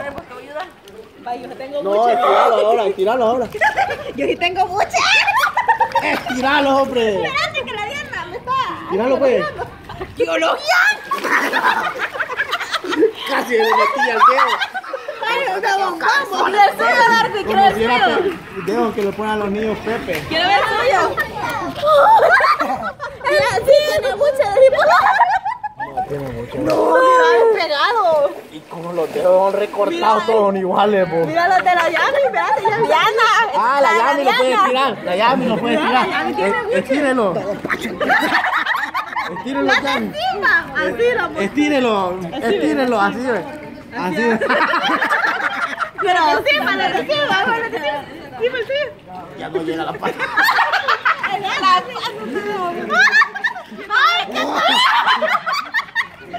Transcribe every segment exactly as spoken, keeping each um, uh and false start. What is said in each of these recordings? ayuda? Yo tengo no, mucha. Estiralo ahora, estiralo ahora. Yo sí tengo mucha. Estiralo, hombre. Espérate que la diana me está. Estiralo, pues. ¡Arqueología! Casi le metí al dedo. Ay, una bombazo. Mira el suyo, Darcy, quiero el suyo. Dejo que le pongan a los niños Pepe. Quiero ver el suyo. Mira, sí tiene mucha. No, tiene mucha. No, mira, es pegado. Y como los dedos son recortados, todos son iguales, po. Mira los de la Yami, mira, la Yami. Ah, la Yami lo puede tirar. La Yami lo puede tirar. Estírelo. Estírelo, Yami. Estírelo, estírelo, estírelo, así, así. Pero encima, la reciba, la reciba. Ya no llega la pata. ¡Ay, qué feo! ¡La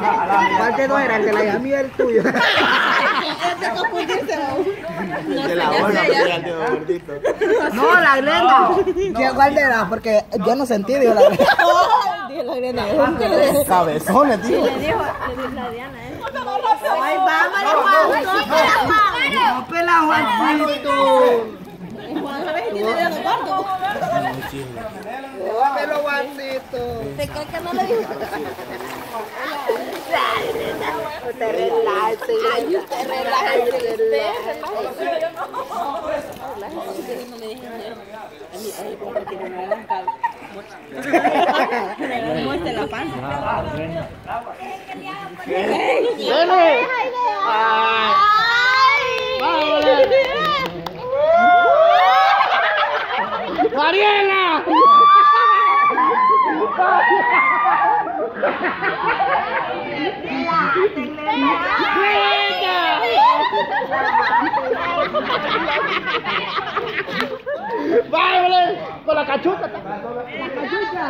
¿Cuál de dos era? ¿El de la Yami o el tuyo? Se confundiste, no, de la bola, no, la Glenda. ¿Cuál era? Porque yo no sentí, digo la Glenda. Dijo la Glenda. Cabezones, tío. Le dijo la Diana, ¿eh? ¡Ay, vámonos, Juan! ¡No pela, Juancito! Juan, ¿sabes si tiene dedo corto? ¡No pelo, Juancito! ¿Te crees que no le dijo? Te relaje, ay, usted relaje, usted relaje. No me dejes nada. Porque no me hagan calma. Muestra la panza. ¡Dele! ¡Ay! ¡Mariela! ¡Váyale! ¡Con la cachucha! ¡La cachucha!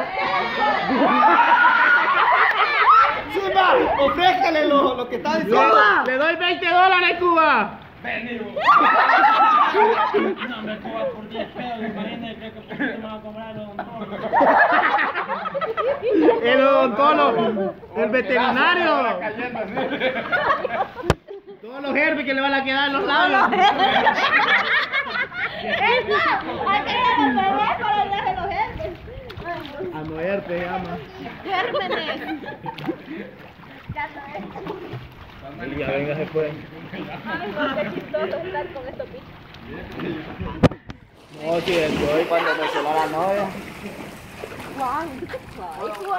¡Suma! ¡Ofrézcale lo, lo que está diciendo! ¡Cuba! ¡Le doy veinte dólares, Cuba! ¡Venido! No, me Cuba por diez pesos, imagínate, creo que por qué me va a comprar un tono. El odontólogo, el veterinario. Todos los herbes que le van a quedar en los labios. ¡Esa! ¡Aquí es el bebé para hablar de los herbes! A no herpes, ama. ¡Gérmenes! Ya sabes. Elia, venga, se fue. Ay, no, qué chistoso estar con estos bichos. No, si el de hoy cuando me celó la novia. ¡Guau! ¡Guau! ¡Guau! No,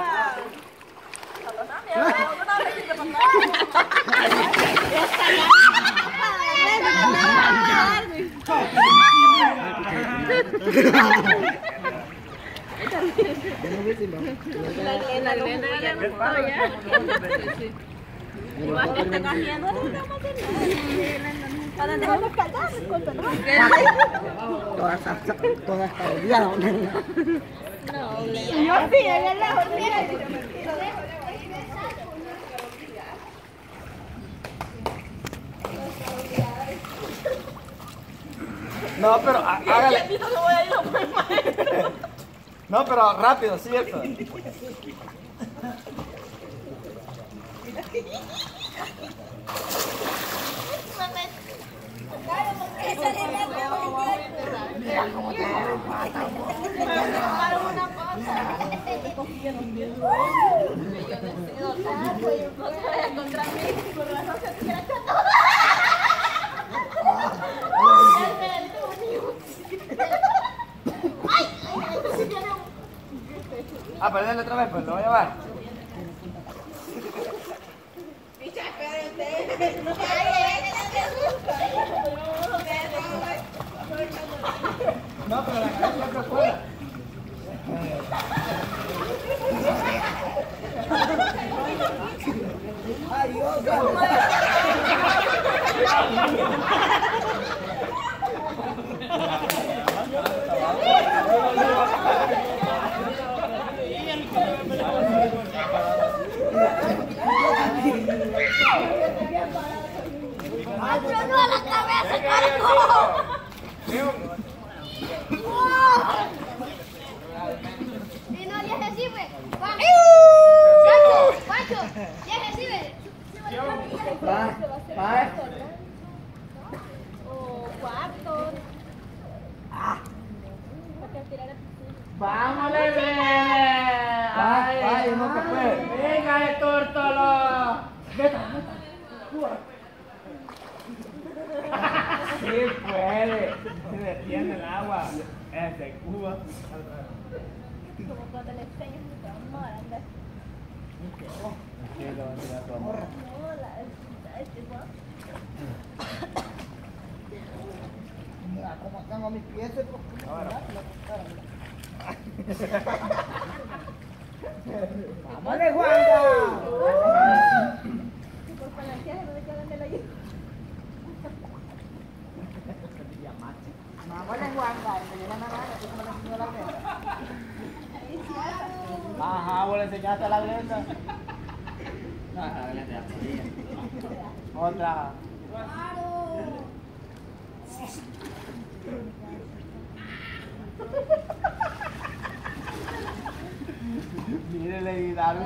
No, pero hágale. No, pero rápido, ¿cierto? Ah, perdón, otra vez, pues lo voy a llevar. Picha, espérate. No, pero la cara está afuera. Ay, Dios. Y no, ya se sirve. ¡Pancho! ¡Pancho! ¡Ya se sirve! ¡Va! ¡Va! ¡O cuarto! ¡Ah! ¡Vámonos, bebé! ¡Ay, ay, no te puedes! ¡Venga, el tórtolo! ¡Vete! Sí puede, se detiene el agua. Este Cuba. Como cuando le enseñas tu amor, anda. ¿Qué? ¿Qué le va a tirar tu amor? No, la este Cuba. Como están a mis pies, pues. Ahora. ¡Vámonos, Juanga! Por palancias, no me quedan de la lluvia. Vamos a Juanga, el que llega a naranja, tú como le enseñó la Glenda. Ajá, vos le enseñaste a la Glenda. No, la Glenda ya podía. Otra. ¡Claro! Mírenle, Vidal.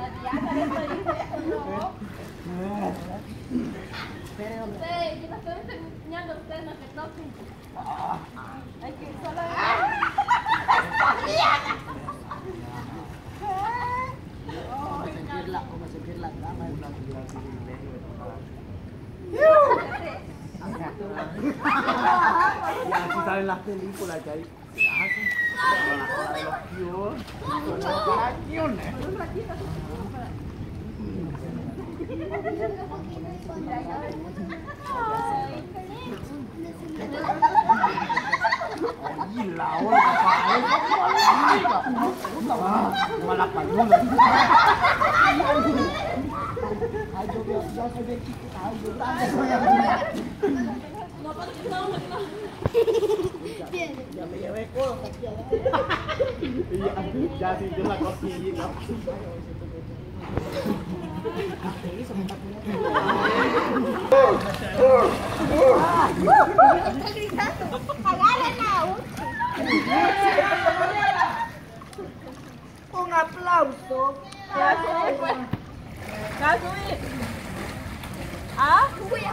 Pero yo no estoy enseñando a ustedes, no se toquen. Hay que solo... Como sentir la cama de una figura así de medio de papá. Y así salen las películas que hay. Con las tracciones. Ay, la hora para la paloma. Ay, yo veo, yo soy de chico. Ay, yo también soy de no, para que no, no. Bien. Ya me llevé cosas aquí abajo. Ya sintió la cosquillita. Está gritando. Agárrenla. Un aplauso. ¿Te vas a subir? ¿Ah? Ah, no, voy a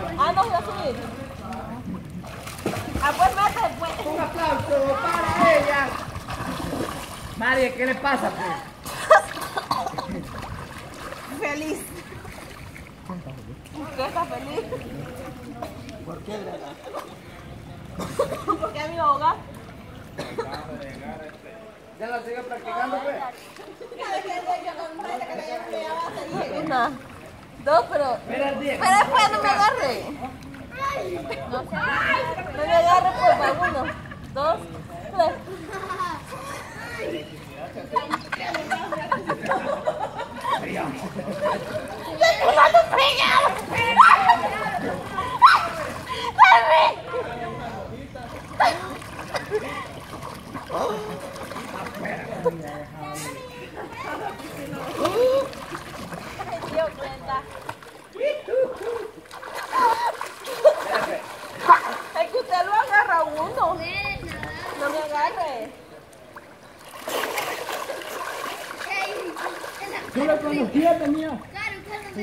subir. Ah, pues más después. Un aplauso para ella. María, ¿qué le pasa, pues? Feliz. ¿Usted está feliz? ¿Por qué, Greta? ¿Por qué mi hogar? Ya la sigue practicando, pues. Cada vez que yo con que una, dos, pero. Pero después no me agarre. No, no me agarre, pues, va uno, dos, tres. Es que usted lo agarra a uno. No me agarre. Yo lo conocía, tenía. Claro, claro, me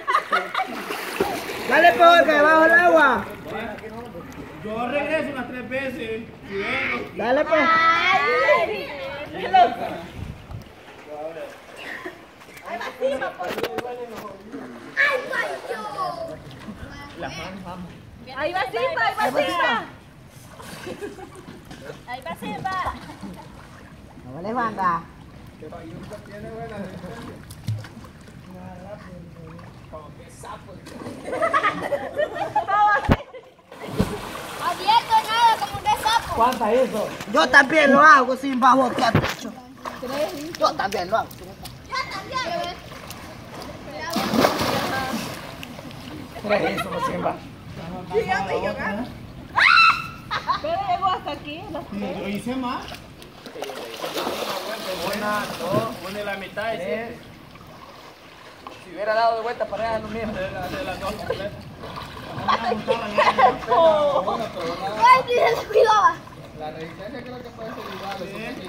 dale por acá, bajo el agua. Yo regreso unas tres veces. Dale por ay, ay, ay, ahí va Simba, ahí va Simba. Ahí va Simba. No vale banda. Que payuca tiene buena gente. Como que sapo. Abierto nada, como que sapo. ¿Cuántas eso? Yo también lo hago sin babotear. Yo también lo hago. Tres eso, Simba. Dígame, yo gano. Pero llegó hasta aquí. Yo hice más. Una, dos, una y la mitad y siete. Si hubiera dado de vuelta para allá, no mismo. De las dos completas. ¡Ay, se descuidaba! La resistencia creo que puede ser igual.